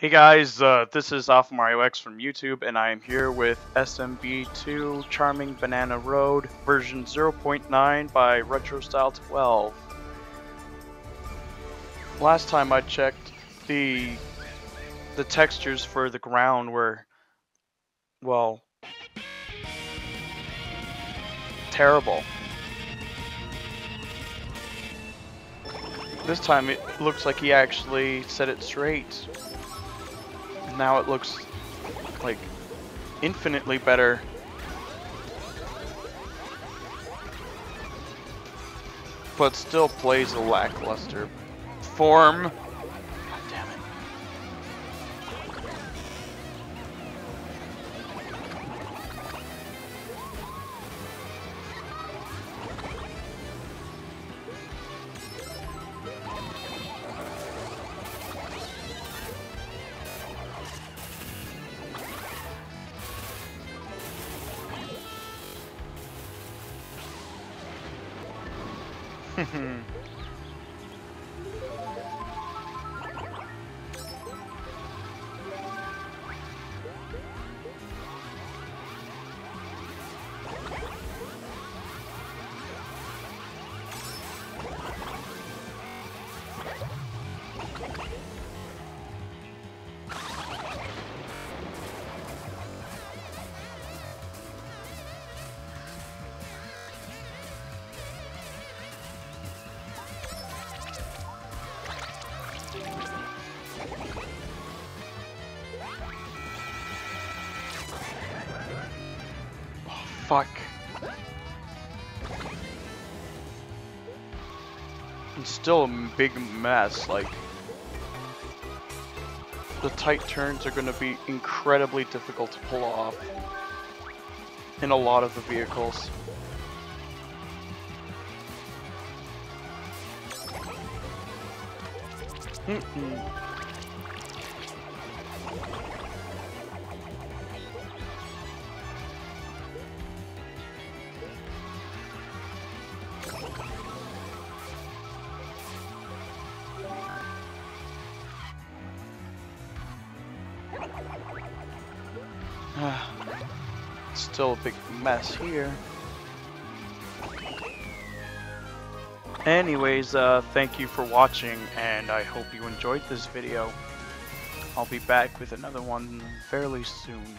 Hey guys, this is AlphaMarioX from YouTube, and I am here with SMB2 Charming Banana Road version 0.9 by RetroStyle12. Last time I checked, the textures for the ground were, well, terrible. This time it looks like he actually set it straight. Now it looks like infinitely better. But still plays a lackluster form. God damn it. Fuck. It's still a big mess, like, the tight turns are gonna be incredibly difficult to pull off in a lot of the vehicles. Mm-mm. Still a big mess here. Anyways, thank you for watching, and I hope you enjoyed this video. I'll be back with another one fairly soon.